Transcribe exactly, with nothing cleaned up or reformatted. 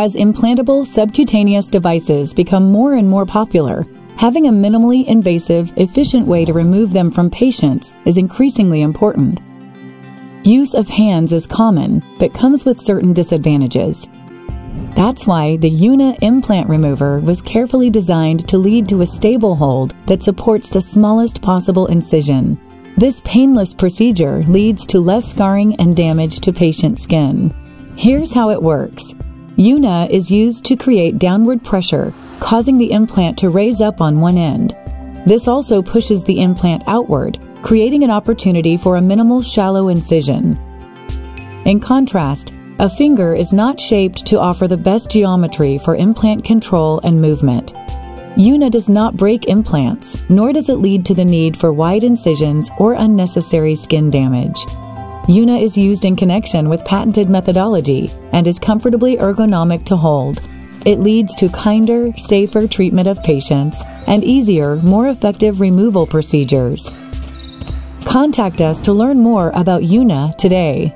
As implantable subcutaneous devices become more and more popular, having a minimally invasive, efficient way to remove them from patients is increasingly important. Use of hands is common, but comes with certain disadvantages. That's why the Juna implant remover was carefully designed to lead to a stable hold that supports the smallest possible incision. This painless procedure leads to less scarring and damage to patient skin. Here's how it works. Juna is used to create downward pressure, causing the implant to raise up on one end. This also pushes the implant outward, creating an opportunity for a minimal shallow incision. In contrast, a finger is not shaped to offer the best geometry for implant control and movement. Juna does not break implants, nor does it lead to the need for wide incisions or unnecessary skin damage. Juna is used in connection with patented methodology and is comfortably ergonomic to hold. It leads to kinder, safer treatment of patients and easier, more effective removal procedures. Contact us to learn more about Juna today.